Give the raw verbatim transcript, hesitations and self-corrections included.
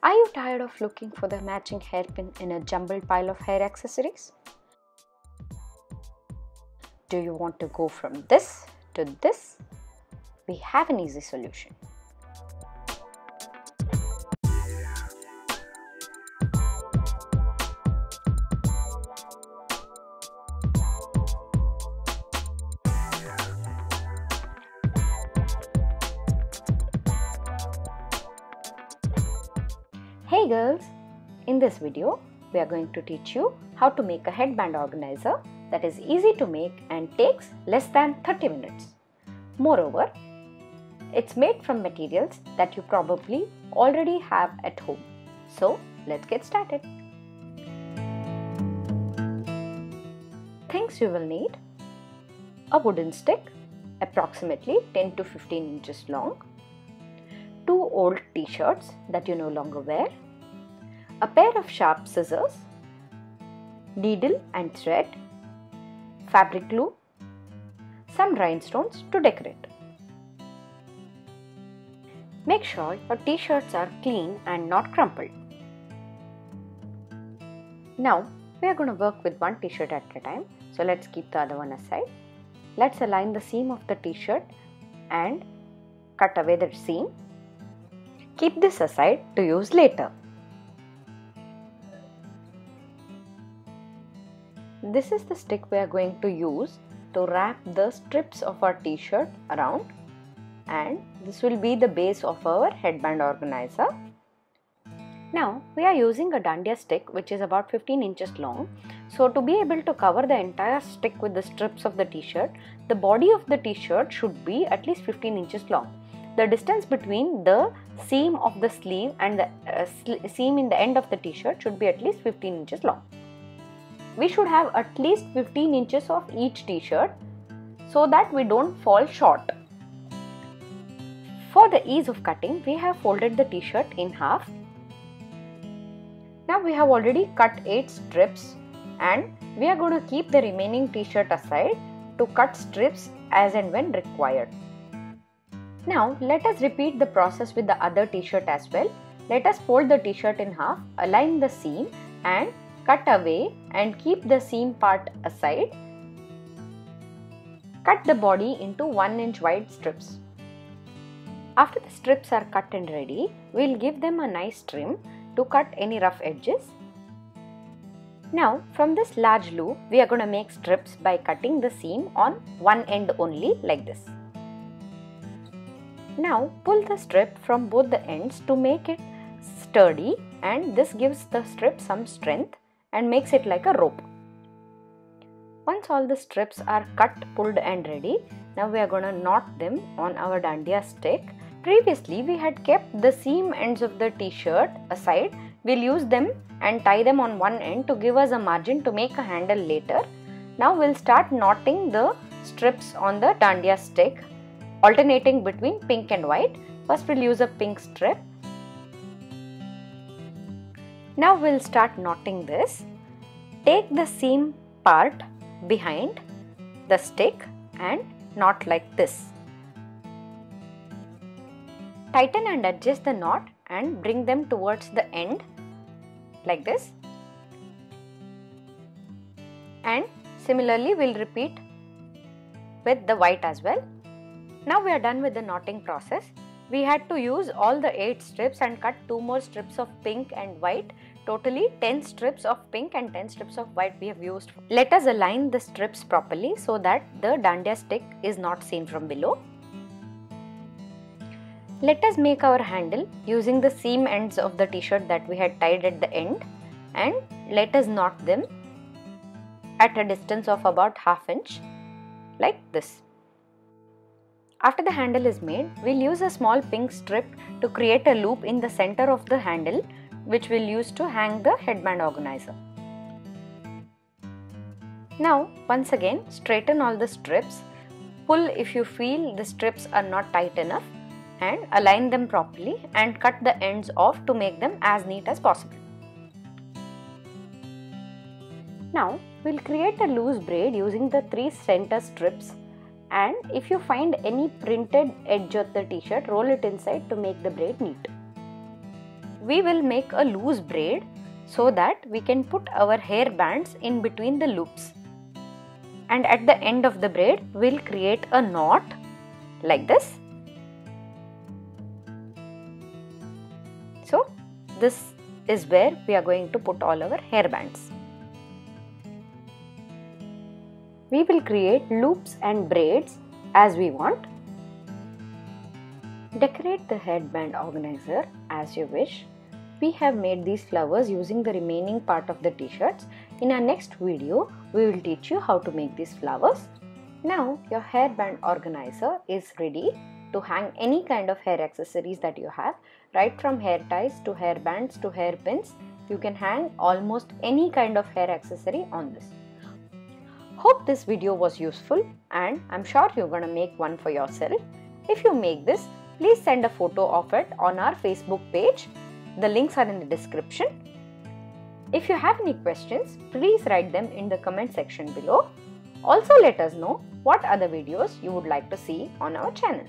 Are you tired of looking for the matching hairpin in a jumbled pile of hair accessories? Do you want to go from this to this? We have an easy solution. Hey girls, in this video we are going to teach you how to make a headband organizer that is easy to make and takes less than thirty minutes. Moreover, it's made from materials that you probably already have at home. So let's get started. Things you will need: a wooden stick approximately ten to fifteen inches long, two old t-shirts that you no longer wear, a pair of sharp scissors, needle and thread, fabric glue, some rhinestones to decorate. Make sure your t-shirts are clean and not crumpled. Now we are going to work with one t-shirt at a time, so let's keep the other one aside. Let's align the seam of the t-shirt and cut away the seam. Keep this aside to use later. This is the stick we are going to use to wrap the strips of our t-shirt around, and this will be the base of our headband organizer. Now we are using a dandiya stick which is about fifteen inches long. So to be able to cover the entire stick with the strips of the t-shirt, the body of the t-shirt should be at least fifteen inches long. The distance between the seam of the sleeve and the uh, sl seam in the end of the t-shirt should be at least fifteen inches long. We should have at least fifteen inches of each t-shirt so that we don't fall short. For the ease of cutting, we have folded the t-shirt in half. Now we have already cut eight strips and we are going to keep the remaining t-shirt aside to cut strips as and when required. Now let us repeat the process with the other t-shirt as well. Let us fold the t-shirt in half, align the seam and cut away and keep the seam part aside. Cut the body into one inch wide strips. After the strips are cut and ready, we will give them a nice trim to cut any rough edges. Now from this large loop, we are going to make strips by cutting the seam on one end only, like this. Now pull the strip from both the ends to make it sturdy, and this gives the strip some strength and makes it like a rope. Once all the strips are cut, pulled and ready, now we are going to knot them on our dandiya stick. Previously we had kept the seam ends of the t-shirt aside. We'll use them and tie them on one end to give us a margin to make a handle later. Now we'll start knotting the strips on the dandiya stick, alternating between pink and white. First we'll use a pink strip. Now we'll start knotting this. Take the seam part behind the stick and knot like this. Tighten and adjust the knot and bring them towards the end, like this. And similarly we'll repeat with the white as well. Now we are done with the knotting process. We had to use all the eight strips and cut two more strips of pink and white. Totally ten strips of pink and ten strips of white we have used. Let us align the strips properly so that the dandiya stick is not seen from below. Let us make our handle using the seam ends of the t-shirt that we had tied at the end, and let us knot them at a distance of about half inch, like this. After the handle is made, we'll use a small pink strip to create a loop in the center of the handle, which we'll use to hang the headband organizer. Now once again straighten all the strips, pull if you feel the strips are not tight enough, and align them properly and cut the ends off to make them as neat as possible. Now we'll create a loose braid using the three center strips. And if you find any printed edge of the t-shirt, roll it inside to make the braid neat. we will make a loose braid so that we can put our hair bands in between the loops. And at the end of the braid, we'll create a knot like this. So this is where we are going to put all our hair bands. We will create loops and braids as we want. Decorate the headband organizer as you wish. We have made these flowers using the remaining part of the t-shirts. In our next video, we will teach you how to make these flowers. Now your hairband organizer is ready to hang any kind of hair accessories that you have, right from hair ties to hair bands to hair pins. You can hang almost any kind of hair accessory on this. Hope this video was useful, and I'm sure you're gonna make one for yourself. If you make this, please send a photo of it on our Facebook page. The links are in the description. If you have any questions, please write them in the comment section below. Also let us know what other videos you would like to see on our channel.